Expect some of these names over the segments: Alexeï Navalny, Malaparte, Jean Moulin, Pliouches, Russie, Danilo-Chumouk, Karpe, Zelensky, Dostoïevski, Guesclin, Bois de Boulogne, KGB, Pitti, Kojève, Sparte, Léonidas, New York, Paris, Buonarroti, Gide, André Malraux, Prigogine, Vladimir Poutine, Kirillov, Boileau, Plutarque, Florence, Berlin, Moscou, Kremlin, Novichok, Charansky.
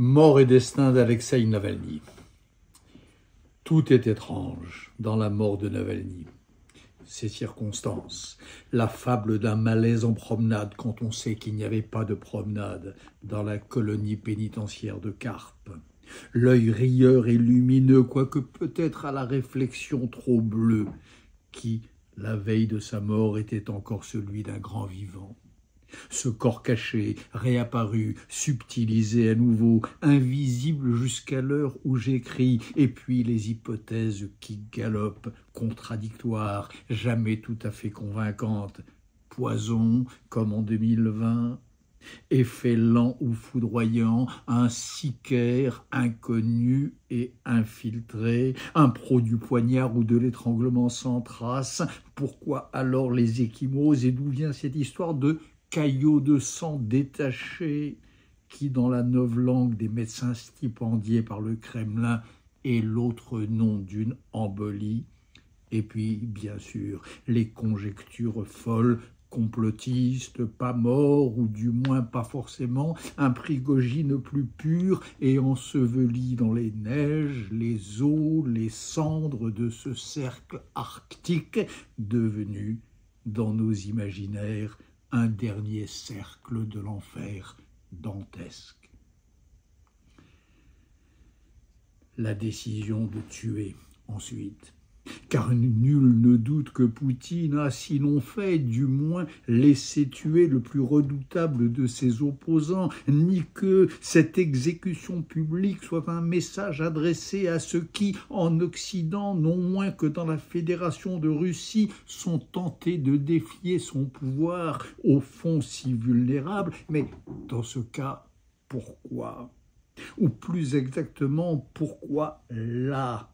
Mort et destin d'Alexeï Navalny. Tout est étrange dans la mort de Navalny. Ses circonstances, la fable d'un malaise en promenade quand on sait qu'il n'y avait pas de promenade dans la colonie pénitentiaire de Karpe. L'œil rieur et lumineux, quoique peut-être à la réflexion trop bleue, qui, la veille de sa mort, était encore celui d'un grand vivant. Ce corps caché, réapparu, subtilisé à nouveau, invisible jusqu'à l'heure où j'écris, et puis les hypothèses qui galopent, contradictoires, jamais tout à fait convaincantes. Poison, comme en 2020, effet lent ou foudroyant, un sicaire inconnu et infiltré, un pro du poignard ou de l'étranglement sans trace. Pourquoi alors les échymoses et d'où vient cette histoire de caillot de sang détaché qui, dans la novlangue des médecins stipendiés par le Kremlin, est l'autre nom d'une embolie. Et puis, bien sûr, les conjectures folles, complotistes, pas morts, ou du moins pas forcément, un Prigogine plus pur et enseveli dans les neiges, les eaux, les cendres de ce cercle arctique devenu, dans nos imaginaires, un dernier cercle de l'enfer dantesque. La décision de tuer, ensuite, car nul ne doute que Poutine a, sinon fait, du moins laissé tuer le plus redoutable de ses opposants, ni que cette exécution publique soit un message adressé à ceux qui, en Occident, non moins que dans la Fédération de Russie, sont tentés de défier son pouvoir, au fond si vulnérable. Mais dans ce cas, pourquoi? Ou plus exactement, pourquoi là ?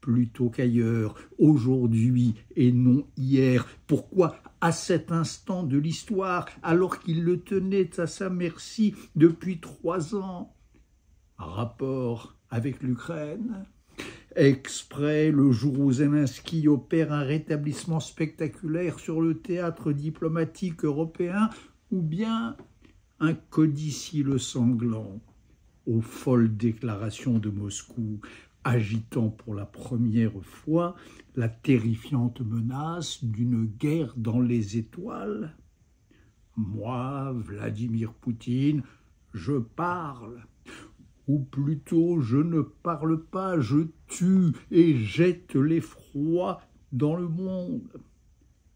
Plutôt qu'ailleurs, aujourd'hui et non hier. Pourquoi, à cet instant de l'histoire, alors qu'il le tenait à sa merci depuis 3 ans? Rapport avec l'Ukraine? Exprès, le jour où Zelensky opère un rétablissement spectaculaire sur le théâtre diplomatique européen? Ou bien un codicile sanglant aux folles déclarations de Moscou, agitant pour la première fois la terrifiante menace d'une guerre dans les étoiles? Moi, Vladimir Poutine, je parle, ou plutôt je ne parle pas, je tue et jette l'effroi dans le monde.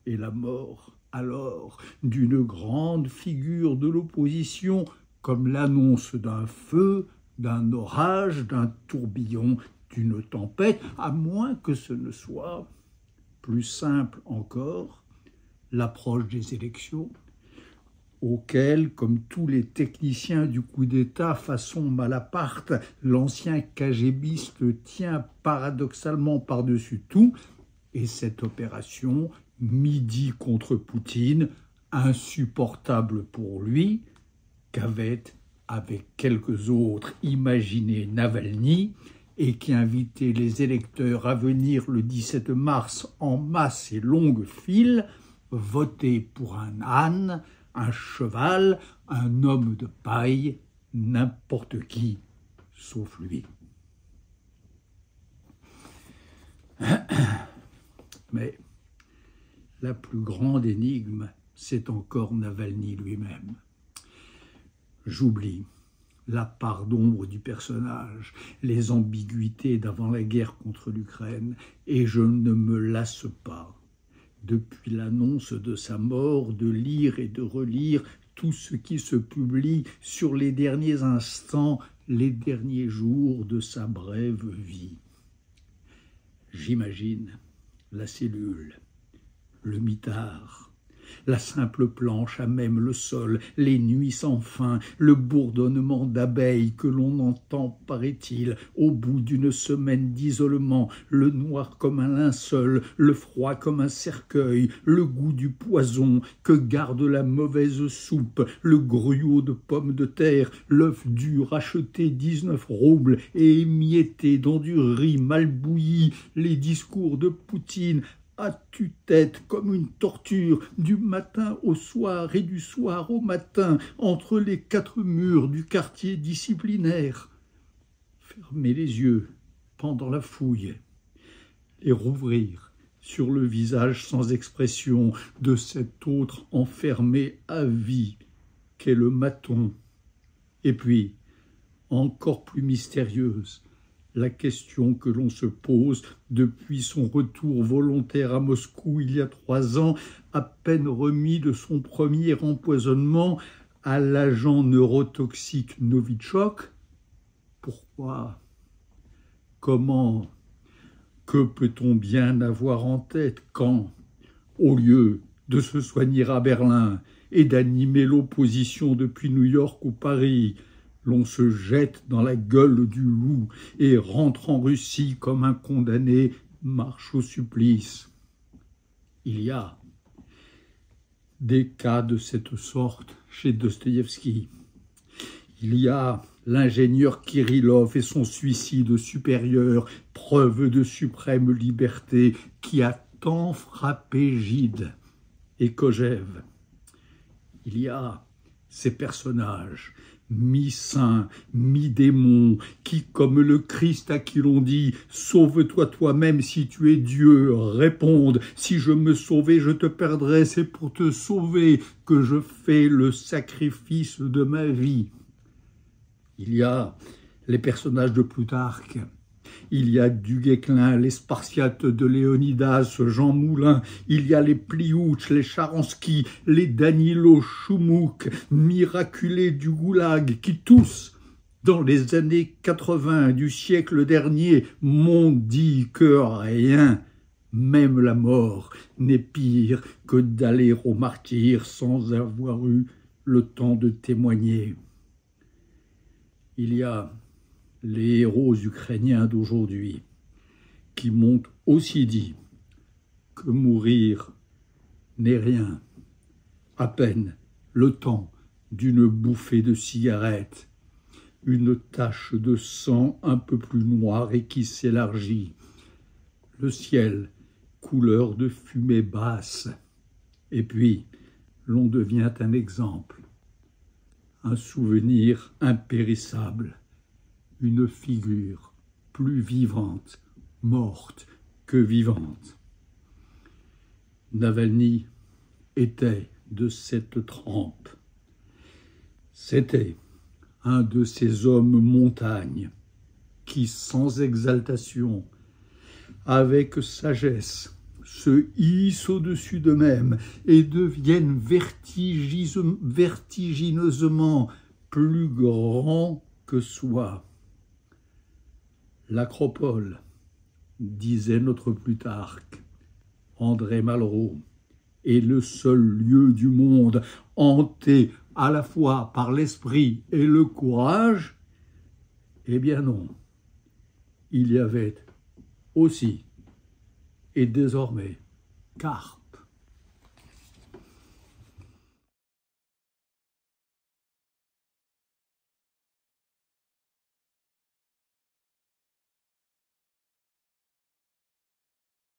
Et la mort, alors, d'une grande figure de l'opposition, comme l'annonce d'un feu, d'un orage, d'un tourbillon, d'une tempête, à moins que ce ne soit, plus simple encore, l'approche des élections, auxquelles, comme tous les techniciens du coup d'État façon Malaparte, l'ancien KGBiste tient paradoxalement par-dessus tout, et cette opération, midi contre Poutine, insupportable pour lui, qu'avait, avec quelques autres, imaginé Navalny, et qui invitait les électeurs à venir le 17 mars en masse et longue file, voter pour un âne, un cheval, un homme de paille, n'importe qui, sauf lui. Mais la plus grande énigme, c'est encore Navalny lui-même. J'oublie la part d'ombre du personnage, les ambiguïtés d'avant la guerre contre l'Ukraine, et je ne me lasse pas, depuis l'annonce de sa mort, de lire et de relire tout ce qui se publie sur les derniers instants, les derniers jours de sa brève vie. J'imagine la cellule, le mitard, la simple planche à même le sol, les nuits sans fin, le bourdonnement d'abeilles que l'on entend, paraît-il, au bout d'une semaine d'isolement, le noir comme un linceul, le froid comme un cercueil, le goût du poison que garde la mauvaise soupe, le gruau de pommes de terre, l'œuf dur acheté 19 roubles et émietté dans du riz mal bouilli, les discours de Poutine, à tue-tête comme une torture, du matin au soir et du soir au matin, entre les quatre murs du quartier disciplinaire. Fermer les yeux pendant la fouille, les rouvrir sur le visage sans expression de cet autre enfermé à vie qu'est le maton. Et puis, encore plus mystérieuse, la question que l'on se pose depuis son retour volontaire à Moscou il y a 3 ans, à peine remis de son premier empoisonnement à l'agent neurotoxique Novichok. Pourquoi? Comment? Que peut-on bien avoir en tête quand, au lieu de se soigner à Berlin et d'animer l'opposition depuis New York ou Paris, l'on se jette dans la gueule du loup et rentre en Russie comme un condamné marche au supplice. Il y a des cas de cette sorte chez Dostoïevski. Il y a l'ingénieur Kirillov et son suicide supérieur, preuve de suprême liberté qui a tant frappé Gide et Kojève. Il y a ces personnages mi-saint, mi-démon, qui, comme le Christ à qui l'on dit « Sauve-toi toi-même si tu es Dieu », répondent « Si je me sauvais, je te perdrais, c'est pour te sauver que je fais le sacrifice de ma vie ». Il y a les personnages de Plutarque, il y a du Guesclin, les Spartiates de Léonidas, Jean Moulin, il y a les Pliouches, les Charansky, les Danilo-Chumouk, miraculés du goulag, qui tous, dans les années 80 du siècle dernier, m'ont dit que rien, même la mort, n'est pire que d'aller au martyre sans avoir eu le temps de témoigner. Il y a les héros ukrainiens d'aujourd'hui qui m'ont aussi dit que mourir n'est rien, à peine le temps d'une bouffée de cigarette, une tache de sang un peu plus noire et qui s'élargit, le ciel couleur de fumée basse, et puis l'on devient un exemple, un souvenir impérissable, une figure plus vivante, morte que vivante. Navalny était de cette trempe. C'était un de ces hommes montagne qui, sans exaltation, avec sagesse, se hissent au-dessus d'eux-mêmes et deviennent vertigineusement plus grands que soi. L'acropole, disait notre Plutarque, André Malraux, est le seul lieu du monde hanté à la fois par l'esprit et le courage. Eh bien non, il y avait aussi, et désormais, Karpe.